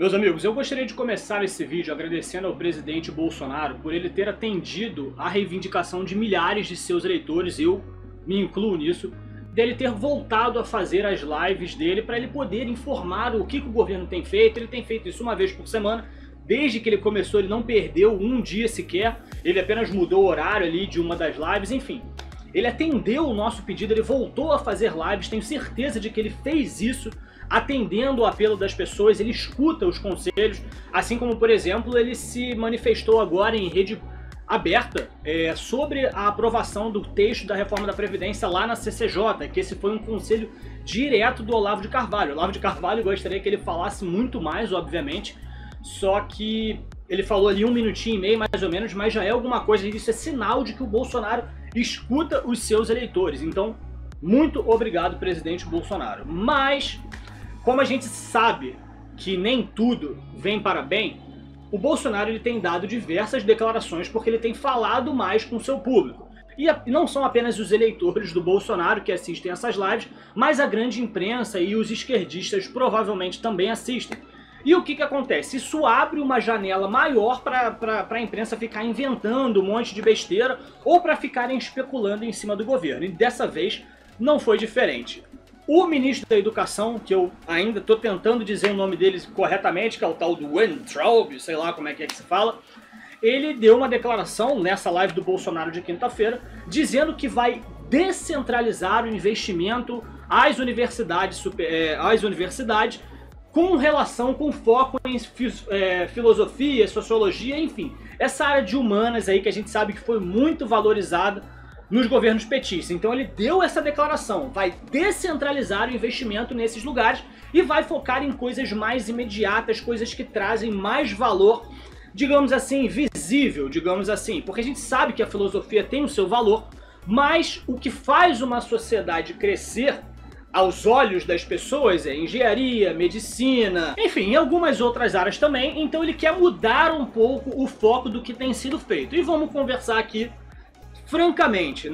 Meus amigos, eu gostaria de começar esse vídeo agradecendo ao presidente Bolsonaro por ele ter atendido à reivindicação de milhares de seus eleitores, eu me incluo nisso, dele ter voltado a fazer as lives dele para ele poder informar o que o governo tem feito. Ele tem feito isso uma vez por semana, desde que ele começou ele não perdeu um dia sequer, ele apenas mudou o horário ali de uma das lives, enfim. Ele atendeu o nosso pedido, ele voltou a fazer lives, tenho certeza de que ele fez isso atendendo o apelo das pessoas, ele escuta os conselhos, assim como, por exemplo, ele se manifestou agora em rede aberta sobre a aprovação do texto da reforma da Previdência lá na CCJ, que esse foi um conselho direto do Olavo de Carvalho. Olavo de Carvalho gostaria que ele falasse muito mais, obviamente, só que ele falou ali um minutinho e meio, mais ou menos, mas já é alguma coisa, isso é sinal de que o Bolsonaro escuta os seus eleitores. Então, muito obrigado, presidente Bolsonaro. Mas, como a gente sabe que nem tudo vem para bem, o Bolsonaro ele tem dado diversas declarações porque ele tem falado mais com o seu público. E não são apenas os eleitores do Bolsonaro que assistem essas lives, mas a grande imprensa e os esquerdistas provavelmente também assistem. E o que acontece? Isso abre uma janela maior para a imprensa ficar inventando um monte de besteira ou para ficarem especulando em cima do governo. E dessa vez não foi diferente. O ministro da Educação, que eu ainda estou tentando dizer o nome dele corretamente, que é o tal do Weintraub, sei lá como é que se fala, ele deu uma declaração nessa live do Bolsonaro de quinta-feira, dizendo que vai descentralizar o investimento às universidades com relação, com foco em filosofia, sociologia, enfim. Essa área de humanas aí que a gente sabe que foi muito valorizada nos governos petistas. Então ele deu essa declaração, vai descentralizar o investimento nesses lugares e vai focar em coisas mais imediatas, coisas que trazem mais valor, digamos assim, visível, digamos assim. Porque a gente sabe que a filosofia tem o seu valor, mas o que faz uma sociedade crescer aos olhos das pessoas é engenharia, medicina, enfim, algumas outras áreas também. Então ele quer mudar um pouco o foco do que tem sido feito. E vamos conversar aqui, francamente,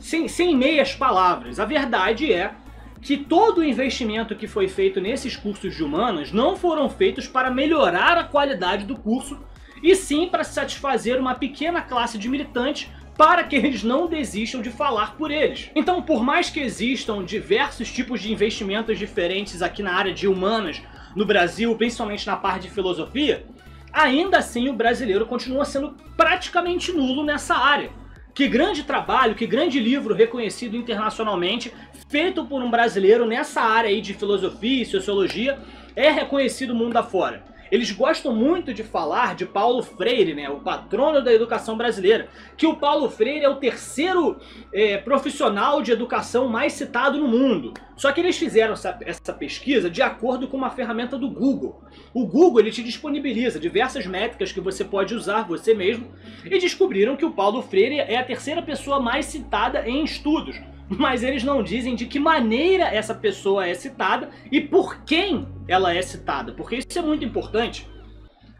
sem meias palavras. A verdade é que todo o investimento que foi feito nesses cursos de humanas não foram feitos para melhorar a qualidade do curso, e sim para satisfazer uma pequena classe de militantes, para que eles não desistam de falar por eles. Então, por mais que existam diversos tipos de investimentos diferentes aqui na área de humanas no Brasil, principalmente na parte de filosofia, ainda assim o brasileiro continua sendo praticamente nulo nessa área. Que grande trabalho, que grande livro reconhecido internacionalmente, feito por um brasileiro nessa área aí de filosofia e sociologia, é reconhecido mundo afora. Eles gostam muito de falar de Paulo Freire, né, o patrono da educação brasileira, que o Paulo Freire é o terceiro profissional de educação mais citado no mundo. Só que eles fizeram essa pesquisa de acordo com uma ferramenta do Google. O Google ele te disponibiliza diversas métricas que você pode usar você mesmo, e descobriram que o Paulo Freire é a terceira pessoa mais citada em estudos. Mas eles não dizem de que maneira essa pessoa é citada e por quem ela é citada, porque isso é muito importante.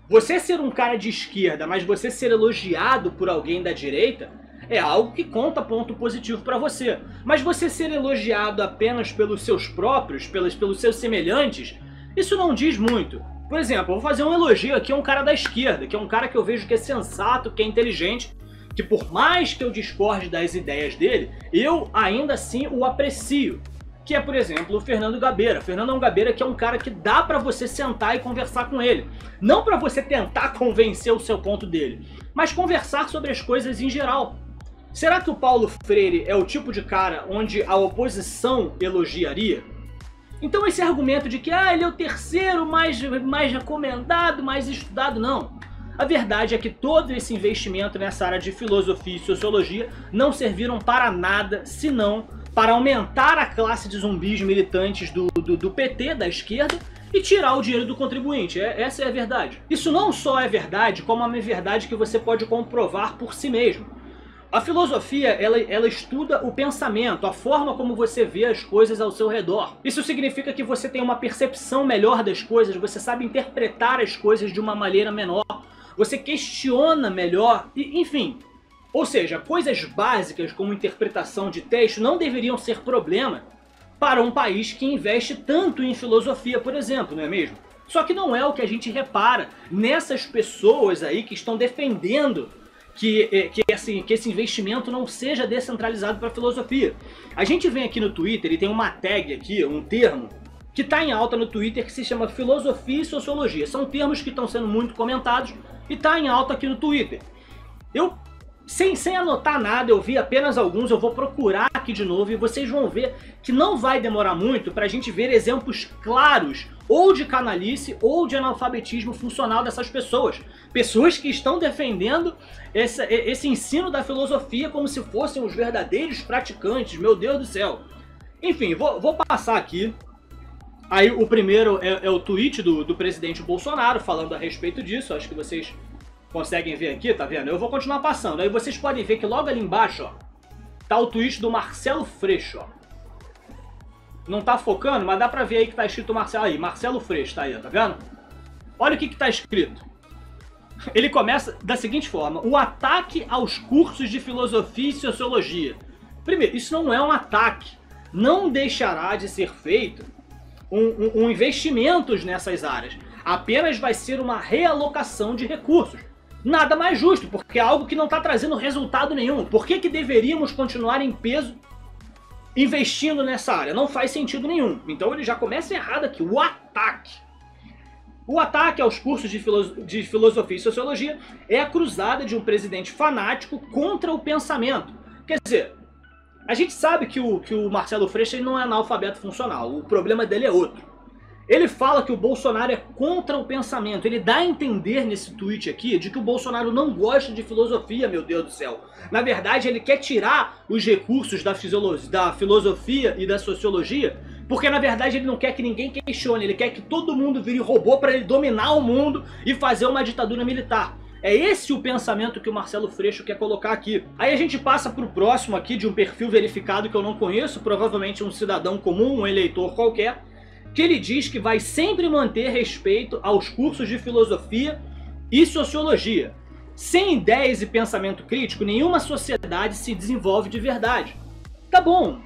Você ser um cara de esquerda, mas você ser elogiado por alguém da direita, é algo que conta ponto positivo para você. Mas você ser elogiado apenas pelos seus próprios, pelos seus semelhantes, isso não diz muito. Por exemplo, eu vou fazer um elogio aqui a um cara da esquerda, que é um cara que eu vejo que é sensato, que é inteligente, que por mais que eu discorde das ideias dele, eu ainda assim o aprecio. Que é, por exemplo, o Fernando Gabeira. Fernando Gabeira que é um cara que dá pra você sentar e conversar com ele. Não pra você tentar convencer o seu ponto dele, mas conversar sobre as coisas em geral. Será que o Paulo Freire é o tipo de cara onde a oposição elogiaria? Então esse argumento de que ele é o terceiro mais recomendado, mais estudado, não. A verdade é que todo esse investimento nessa área de filosofia e sociologia não serviram para nada, senão para aumentar a classe de zumbis militantes do PT, da esquerda, e tirar o dinheiro do contribuinte. Essa é a verdade. Isso não só é verdade, como é uma verdade que você pode comprovar por si mesmo. A filosofia, ela estuda o pensamento, a forma como você vê as coisas ao seu redor. Isso significa que você tem uma percepção melhor das coisas, você sabe interpretar as coisas de uma maneira menor, você questiona melhor, enfim. Ou seja, coisas básicas como interpretação de texto não deveriam ser problema para um país que investe tanto em filosofia, por exemplo, não é mesmo? Só que não é o que a gente repara nessas pessoas aí que estão defendendo que esse investimento não seja descentralizado para a filosofia. A gente vem aqui no Twitter e tem uma tag aqui, um termo, que está em alta no Twitter que se chama filosofia e sociologia. São termos que estão sendo muito comentados e está em alta aqui no Twitter. Eu, sem anotar nada, eu vi apenas alguns, eu vou procurar aqui de novo e vocês vão ver que não vai demorar muito para a gente ver exemplos claros ou de canalice ou de analfabetismo funcional dessas pessoas. Pessoas que estão defendendo esse ensino da filosofia como se fossem os verdadeiros praticantes, meu Deus do céu. Enfim, vou passar aqui. Aí o primeiro é o tweet do presidente Bolsonaro falando a respeito disso, acho que vocês conseguem ver aqui, tá vendo? Eu vou continuar passando, aí vocês podem ver que logo ali embaixo, ó, tá o tweet do Marcelo Freixo, ó. Não tá focando, mas dá pra ver aí que tá escrito Marcelo, aí, Marcelo Freixo, tá aí, ó, tá vendo? Olha o que tá escrito. Ele começa da seguinte forma: o ataque aos cursos de filosofia e sociologia. Primeiro, isso não é um ataque, não deixará de ser feito investimentos nessas áreas, apenas vai ser uma realocação de recursos. Nada mais justo, porque é algo que não está trazendo resultado nenhum. Por que que deveríamos continuar em peso investindo nessa área? Não faz sentido nenhum. Então ele já começa errado aqui, o ataque. O ataque aos cursos de filosofia e sociologia é a cruzada de um presidente fanático contra o pensamento. Quer dizer, a gente sabe que o Marcelo Freixo ele não é analfabeto funcional, o problema dele é outro. Ele fala que o Bolsonaro é contra o pensamento, ele dá a entender nesse tweet aqui de que o Bolsonaro não gosta de filosofia, meu Deus do céu. Na verdade ele quer tirar os recursos da filosofia e da sociologia, porque na verdade ele não quer que ninguém questione, ele quer que todo mundo vire robô para ele dominar o mundo e fazer uma ditadura militar. É esse o pensamento que o Marcelo Freixo quer colocar aqui. Aí a gente passa para o próximo aqui, de um perfil verificado que eu não conheço, provavelmente um cidadão comum, um eleitor qualquer, que ele diz que vai sempre manter respeito aos cursos de filosofia e sociologia. Sem ideias e pensamento crítico, nenhuma sociedade se desenvolve de verdade. Tá bom,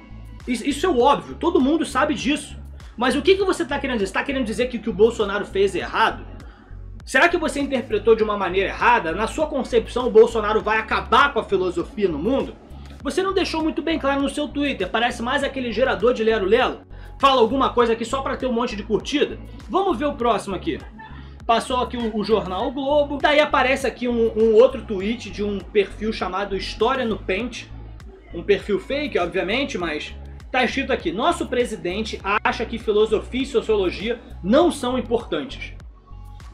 isso é óbvio, todo mundo sabe disso. Mas o que você está querendo dizer? Você está querendo dizer que o que o Bolsonaro fez é errado? Será que você interpretou de uma maneira errada? Na sua concepção, o Bolsonaro vai acabar com a filosofia no mundo? Você não deixou muito bem claro no seu Twitter, parece mais aquele gerador de lero-lelo. Fala alguma coisa aqui só pra ter um monte de curtida. Vamos ver o próximo aqui. Passou aqui o jornal O Globo. Daí aparece aqui um outro tweet de um perfil chamado História no Paint. Um perfil fake, obviamente, mas tá escrito aqui: nosso presidente acha que filosofia e sociologia não são importantes.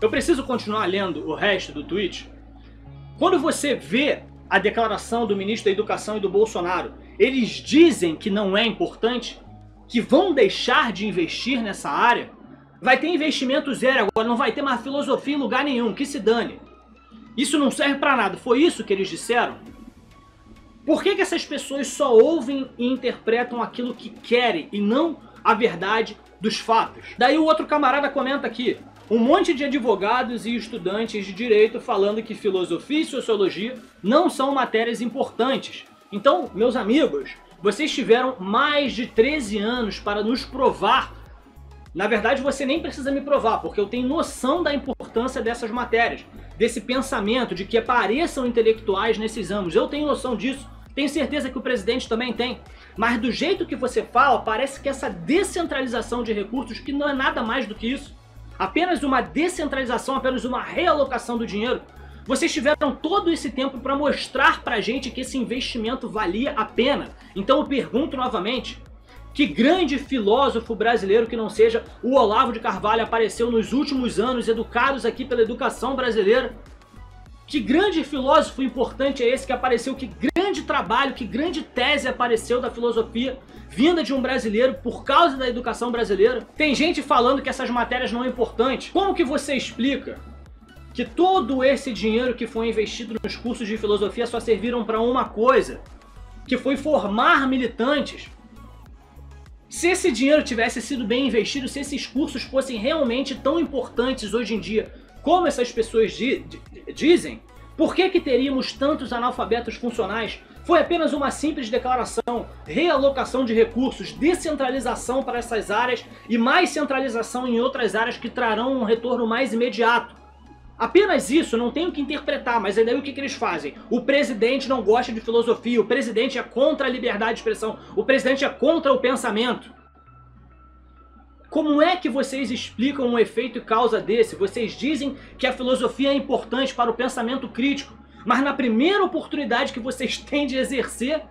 Eu preciso continuar lendo o resto do tweet. Quando você vê a declaração do ministro da Educação e do Bolsonaro, eles dizem que não é importante, que vão deixar de investir nessa área, vai ter investimento zero agora, não vai ter mais filosofia em lugar nenhum, que se dane. Isso não serve para nada, foi isso que eles disseram? Por que que essas pessoas só ouvem e interpretam aquilo que querem e não a verdade dos fatos? Daí o outro camarada comenta aqui: um monte de advogados e estudantes de direito falando que filosofia e sociologia não são matérias importantes. Então, meus amigos, vocês tiveram mais de 13 anos para nos provar. Na verdade, você nem precisa me provar, porque eu tenho noção da importância dessas matérias, desse pensamento, de que apareçam intelectuais nesses anos. Eu tenho noção disso. Tenho certeza que o presidente também tem. Mas do jeito que você fala, parece que essa descentralização de recursos, que não é nada mais do que isso, apenas uma descentralização, apenas uma realocação do dinheiro. Vocês tiveram todo esse tempo para mostrar pra gente que esse investimento valia a pena. Então eu pergunto novamente: que grande filósofo brasileiro que não seja o Olavo de Carvalho apareceu nos últimos anos, educados aqui pela educação brasileira? Que grande filósofo importante é esse que apareceu? Que grande trabalho, que grande tese apareceu da filosofia vinda de um brasileiro por causa da educação brasileira? Tem gente falando que essas matérias não são importantes. Como que você explica que todo esse dinheiro que foi investido nos cursos de filosofia só serviram para uma coisa, que foi formar militantes? Se esse dinheiro tivesse sido bem investido, se esses cursos fossem realmente tão importantes hoje em dia como essas pessoas dizem, por que que teríamos tantos analfabetos funcionais, Foi apenas uma simples declaração, realocação de recursos, descentralização para essas áreas e mais centralização em outras áreas que trarão um retorno mais imediato. Apenas isso, não tenho que interpretar, mas aí o que eles fazem? O presidente não gosta de filosofia, o presidente é contra a liberdade de expressão, o presidente é contra o pensamento. Como é que vocês explicam um efeito e causa desse? Vocês dizem que a filosofia é importante para o pensamento crítico, mas na primeira oportunidade que vocês têm de exercer,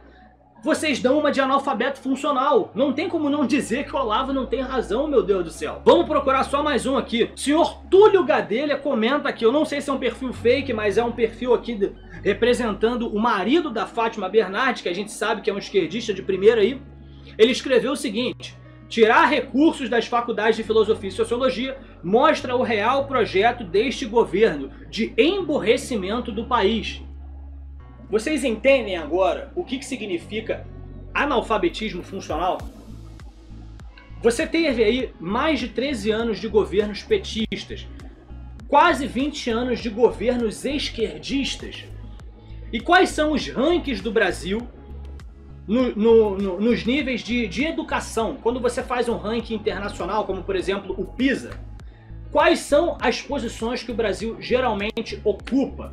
vocês dão uma de analfabeto funcional. Não tem como não dizer que o Olavo não tem razão, meu Deus do céu. Vamos procurar só mais um aqui. Senhor Túlio Gadelha comenta aqui, eu não sei se é um perfil fake, mas é um perfil aqui representando o marido da Fátima Bernardi, que a gente sabe que é um esquerdista de primeira aí. Ele escreveu o seguinte: tirar recursos das faculdades de filosofia e sociologia mostra o real projeto deste governo de emburrecimento do país. Vocês entendem agora o que significa analfabetismo funcional? Você teve aí mais de 13 anos de governos petistas, quase 20 anos de governos esquerdistas. E quais são os rankings do Brasil nos níveis de educação? Quando você faz um ranking internacional, como por exemplo o PISA, quais são as posições que o Brasil geralmente ocupa?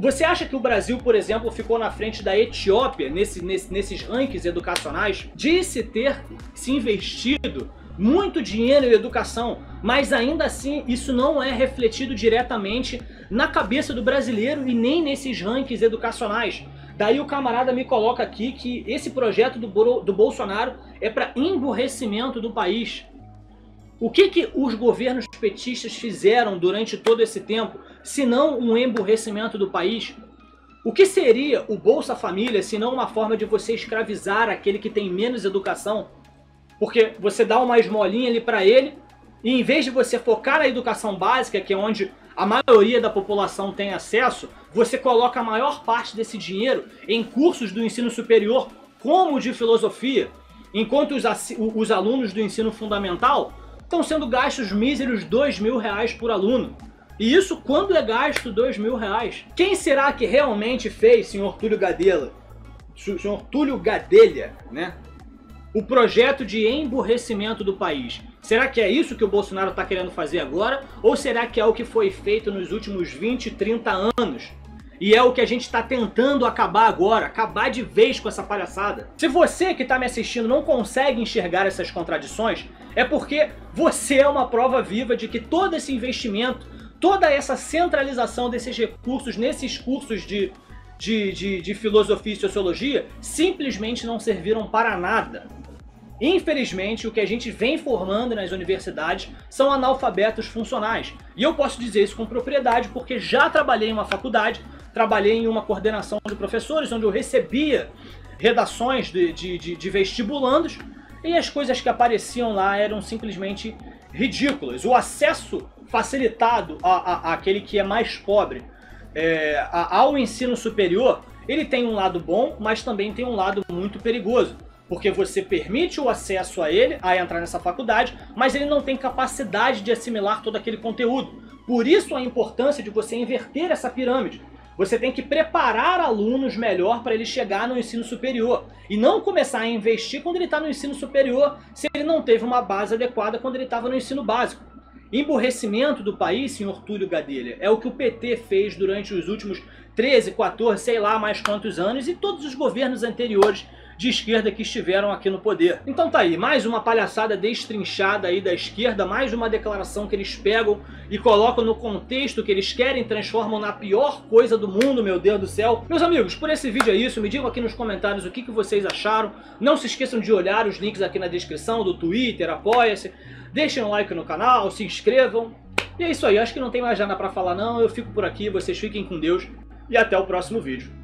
Você acha que o Brasil, por exemplo, ficou na frente da Etiópia nesses rankings educacionais? Disse ter se investido muito dinheiro em educação, mas ainda assim isso não é refletido diretamente na cabeça do brasileiro e nem nesses rankings educacionais. Daí o camarada me coloca aqui que esse projeto do Bolsonaro é para emburrecimento do país. O que os governos petistas fizeram durante todo esse tempo, se não um emburrecimento do país? O que seria o Bolsa Família, se não uma forma de você escravizar aquele que tem menos educação? Porque você dá uma esmolinha ali para ele, e em vez de você focar na educação básica, que é onde a maioria da população tem acesso, você coloca a maior parte desse dinheiro em cursos do ensino superior, como o de filosofia, enquanto os alunos do ensino fundamental estão sendo gastos míseros R$ 2.000 por aluno. E isso quando é gasto R$ 2.000? Quem será que realmente fez, senhor Túlio Gadelha? Senhor Túlio Gadelha, né? O projeto de emburrecimento do país. Será que é isso que o Bolsonaro está querendo fazer agora? Ou será que é o que foi feito nos últimos 20, 30 anos? E é o que a gente está tentando acabar agora, acabar de vez com essa palhaçada. Se você que está me assistindo não consegue enxergar essas contradições, é porque você é uma prova viva de que todo esse investimento, toda essa centralização desses recursos nesses cursos de filosofia e sociologia simplesmente não serviram para nada. Infelizmente, o que a gente vem formando nas universidades são analfabetos funcionais. E eu posso dizer isso com propriedade porque já trabalhei em uma faculdade, trabalhei em uma coordenação de professores, onde eu recebia redações de vestibulandos, e as coisas que apareciam lá eram simplesmente ridículas. O acesso facilitado àquele que é mais pobre ao ensino superior, ele tem um lado bom, mas também tem um lado muito perigoso. Porque você permite o acesso a ele, a entrar nessa faculdade, mas ele não tem capacidade de assimilar todo aquele conteúdo. Por isso a importância de você inverter essa pirâmide. Você tem que preparar alunos melhor para ele chegar no ensino superior. E não começar a investir quando ele está no ensino superior, se ele não teve uma base adequada quando ele estava no ensino básico. Emburrecimento do país, senhor Túlio Gadelha, é o que o PT fez durante os últimos 13, 14, sei lá mais quantos anos, e todos os governos anteriores de esquerda que estiveram aqui no poder. Então tá aí, mais uma palhaçada destrinchada aí da esquerda, mais uma declaração que eles pegam e colocam no contexto que eles querem, transformam na pior coisa do mundo, meu Deus do céu. Meus amigos, por esse vídeo é isso, me digam aqui nos comentários o que vocês acharam, não se esqueçam de olhar os links aqui na descrição do Twitter, apoia-se, deixem um like no canal, se inscrevam, e é isso aí, acho que não tem mais nada pra falar não, eu fico por aqui, vocês fiquem com Deus e até o próximo vídeo.